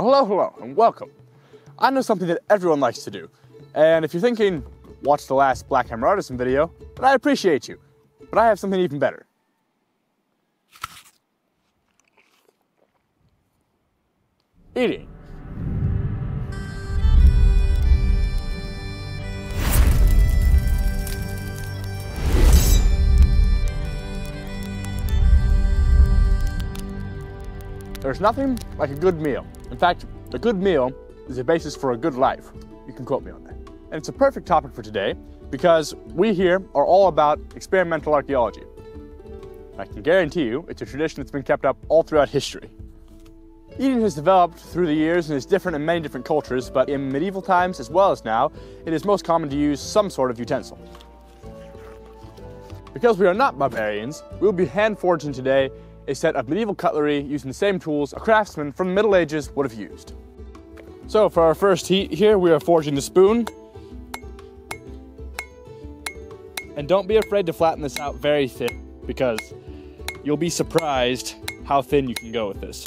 Well, hello, and welcome. I know something that everyone likes to do, and if you're thinking, watch the last Black Hammer Artisan video, then I appreciate you, but I have something even better. Eating. There's nothing like a good meal. In fact, a good meal is the basis for a good life. You can quote me on that. And it's a perfect topic for today because we here are all about experimental archaeology. I can guarantee you it's a tradition that's been kept up all throughout history. Eating has developed through the years and is different in many different cultures, but in medieval times as well as now, it is most common to use some sort of utensil. Because we are not barbarians, we will be hand forging today a set of medieval cutlery using the same tools a craftsman from the Middle Ages would have used. So for our first heat here, we are forging the spoon. And don't be afraid to flatten this out very thin because you'll be surprised how thin you can go with this.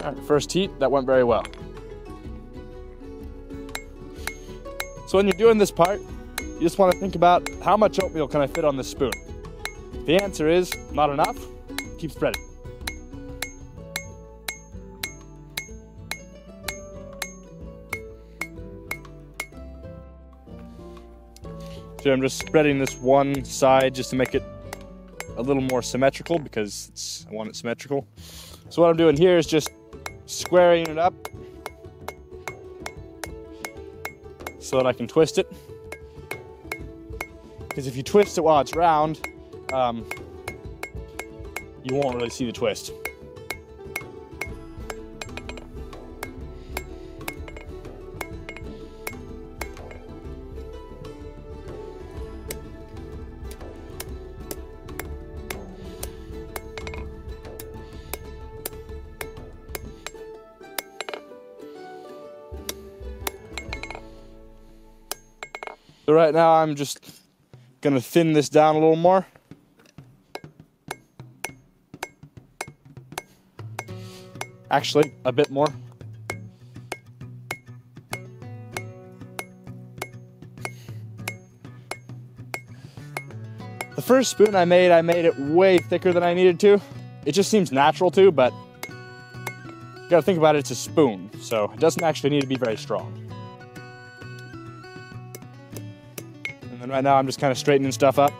All right, first heat, that went very well. So when you're doing this part, you just want to think about how much oatmeal can I fit on this spoon? The answer is not enough. Keep spreading. So I'm just spreading this one side just to make it a little more symmetrical because I want it symmetrical. So what I'm doing here is just squaring it up so that I can twist it. Because if you twist it while it's round, you won't really see the twist. So right now I'm just gonna thin this down a little more. Actually, a bit more. The first spoon I made it way thicker than I needed to. It just seems natural to, but you gotta think about it, it's a spoon, so it doesn't actually need to be very strong. And then right now I'm just kind of straightening stuff up.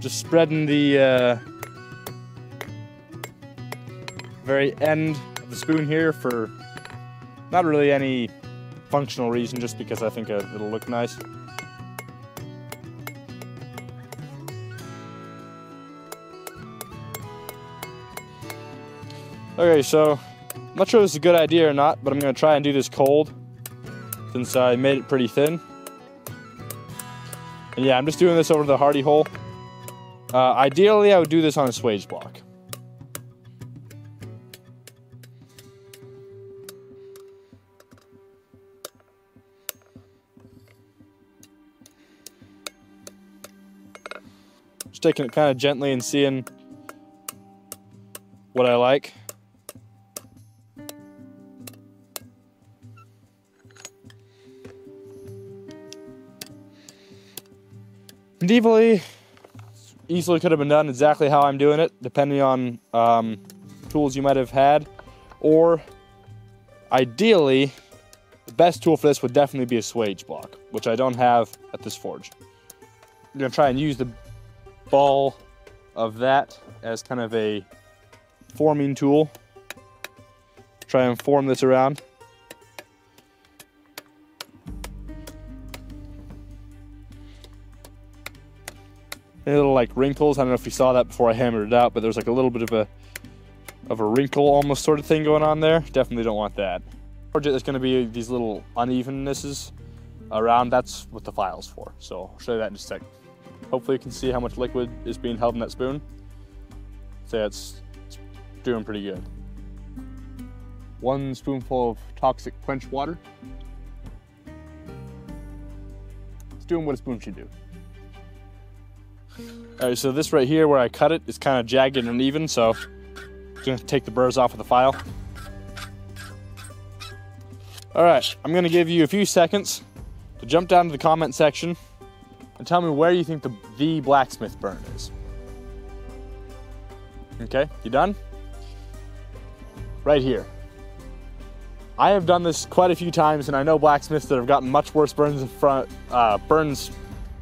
Just spreading the very end of the spoon here for not really any functional reason, just because I think it'll look nice. Okay, so I'm not sure if this is a good idea or not, but I'm gonna try and do this cold since I made it pretty thin. And yeah, I'm just doing this over the hardy hole. Ideally, I would do this on a swage block. Just taking it kind of gently and seeing what I like. Medievally, easily could have been done exactly how I'm doing it, depending on tools you might have had, or Ideally, the best tool for this would definitely be a swage block, which I don't have at this forge. I'm gonna try and use the ball of that as kind of a forming tool. Try and form this around. Any little like wrinkles, I don't know if you saw that before I hammered it out, but there's like a little bit of a wrinkle almost sort of thing going on there. Definitely don't want that. There's gonna be these little unevennesses around, that's what the file's for. So I'll show you that in just a sec. Hopefully you can see how much liquid is being held in that spoon. So that's doing pretty good. 1 spoonful of toxic quench water. It's doing what a spoon should do. All right, so this right here where I cut it is kind of jagged and uneven, so I'm gonna take the burrs off of the file. All right, I'm gonna give you a few seconds to jump down to the comment section and tell me where you think the blacksmith burn is. Okay, you done? Right here. I have done this quite a few times, and I know blacksmiths that have gotten much worse burns in front, burns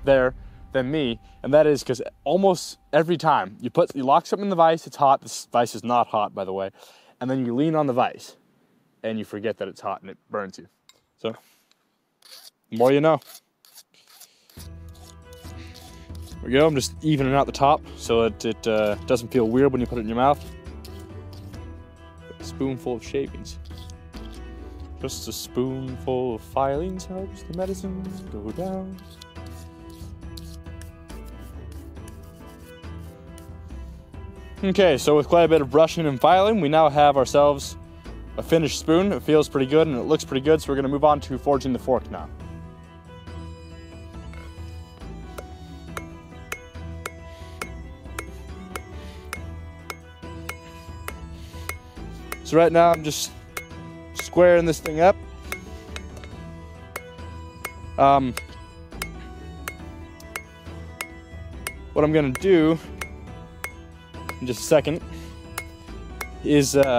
there than me, and that is because almost every time you lock something in the vise, it's hot. This vise is not hot, by the way, and then you lean on the vise, and you forget that it's hot, and it burns you. So, the more you know. There we go. I'm just evening out the top so that it doesn't feel weird when you put it in your mouth. A spoonful of shavings. Just a spoonful of filings helps the medicine go down. Okay, so with quite a bit of brushing and filing, we now have ourselves a finished spoon. It feels pretty good and it looks pretty good, so we're gonna move on to forging the fork now. So right now I'm just squaring this thing up. What I'm gonna do in just a second is, I'm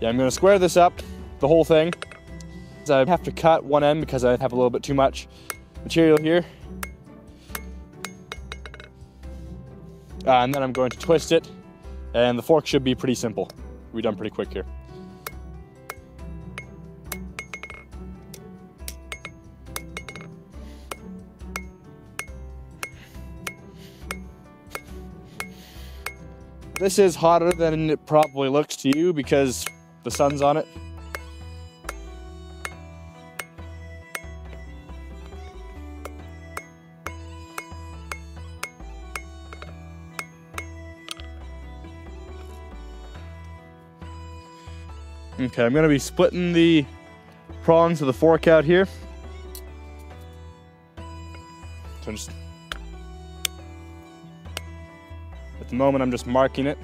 gonna square this up, the whole thing. So I have to cut one end because I have a little bit too much material here. And then I'm going to twist it, and the fork should be pretty simple. We're done pretty quick here. This is hotter than it probably looks to you because the sun's on it. Okay, I'm gonna be splitting the prongs of the fork out here. So I'm just, at the moment, I'm just marking it.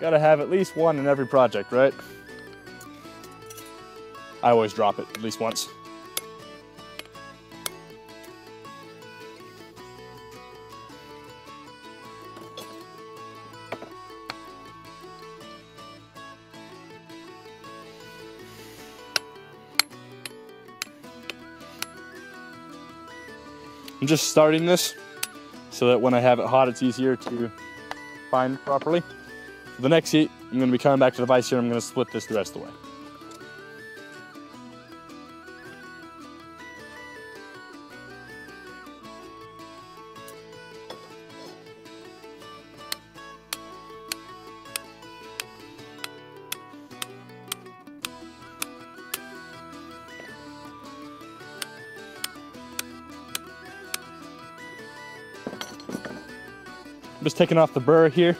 Gotta have at least one in every project, right? I always drop it at least once. I'm just starting this so that when I have it hot, it's easier to find properly. For the next heat, I'm gonna be coming back to the vise here and I'm gonna split this the rest of the way. I'm just taking off the burr here.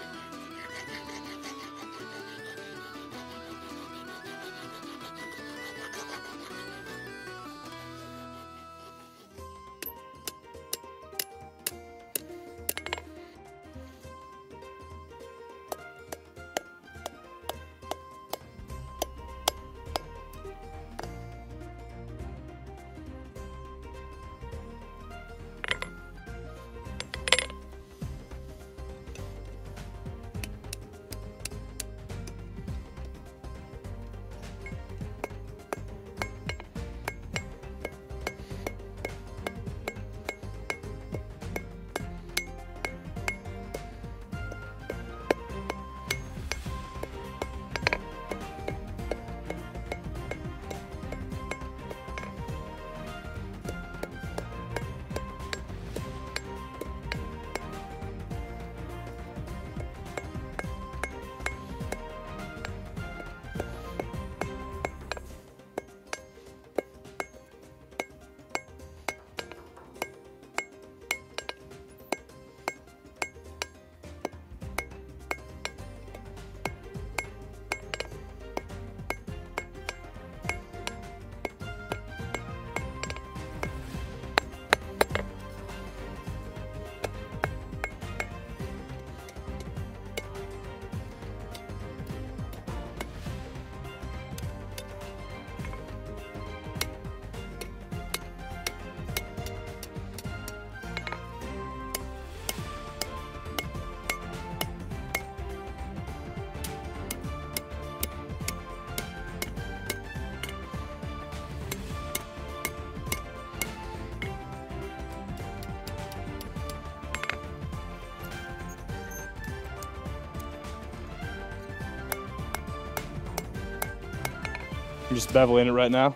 I'm just beveling it right now.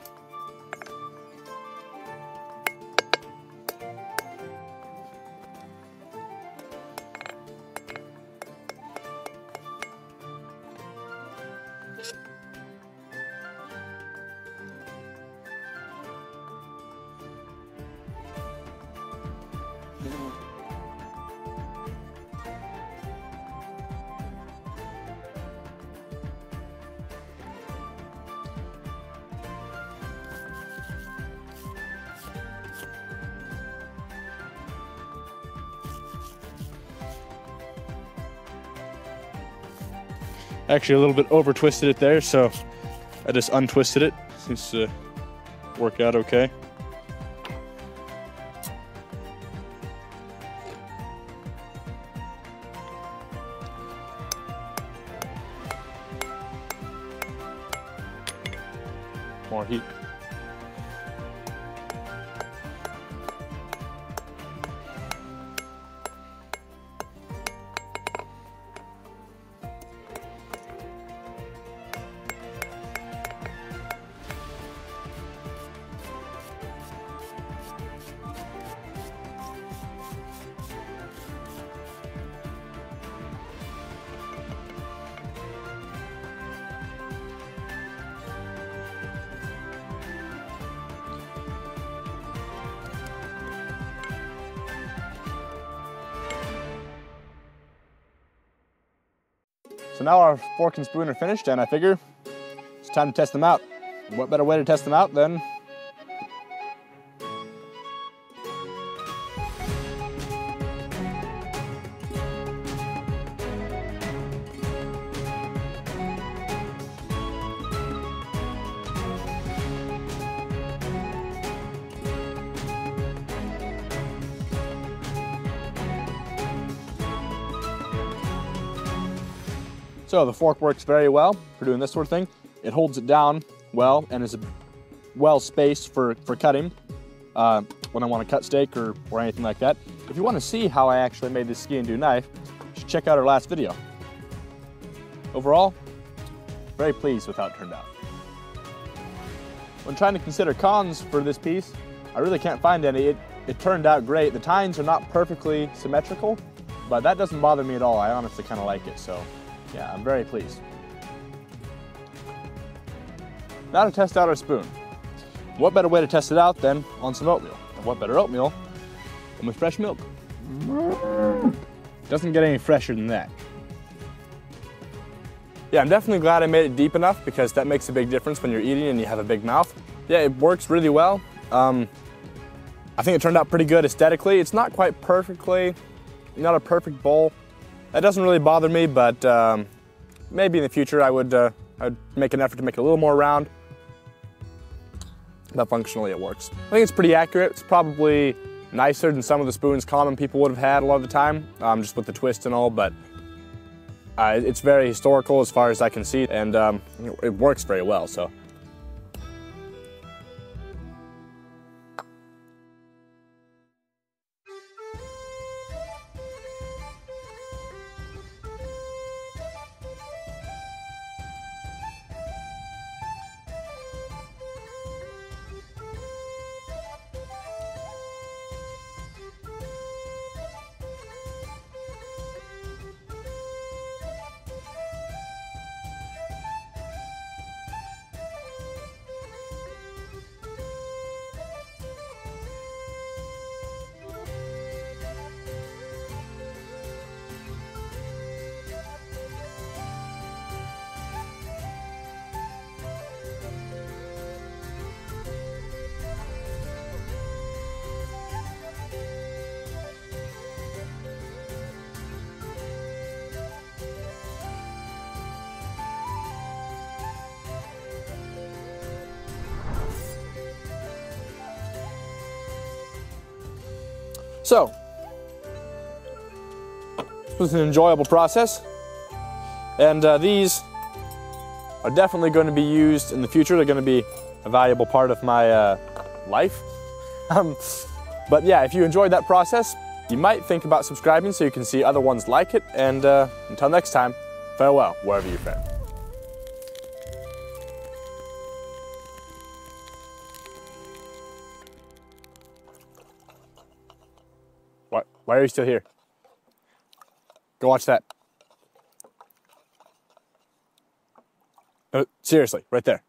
Actually a little bit over twisted it there, so I just untwisted it. Seems to work out okay. More heat. So now our fork and spoon are finished, and I figure it's time to test them out. What better way to test them out than So the fork works very well for doing this sort of thing. It holds it down well and is well spaced for cutting when I want to cut steak or anything like that. If you want to see how I actually made this ski and do knife, you should check out our last video. Overall, very pleased with how it turned out. When trying to consider cons for this piece, I really can't find any. It turned out great. The tines are not perfectly symmetrical, but that doesn't bother me at all. I honestly kind of like it, so. Yeah, I'm very pleased. Now to test out our spoon. What better way to test it out than on some oatmeal? And what better oatmeal than with fresh milk? Doesn't get any fresher than that. Yeah, I'm definitely glad I made it deep enough because that makes a big difference when you're eating and you have a big mouth. Yeah, it works really well. I think it turned out pretty good aesthetically. It's not quite perfectly, not a perfect bowl. That doesn't really bother me, but maybe in the future I would make an effort to make it a little more round. But functionally it works. I think it's pretty accurate. It's probably nicer than some of the spoons common people would have had a lot of the time, just with the twist and all, but it's very historical as far as I can see, and it works very well, so. So, this was an enjoyable process, and these are definitely going to be used in the future. They're going to be a valuable part of my life. But yeah, if you enjoyed that process, you might think about subscribing so you can see other ones like it, and until next time, farewell, wherever you're from. Why are you still here? Go watch that. Seriously, right there.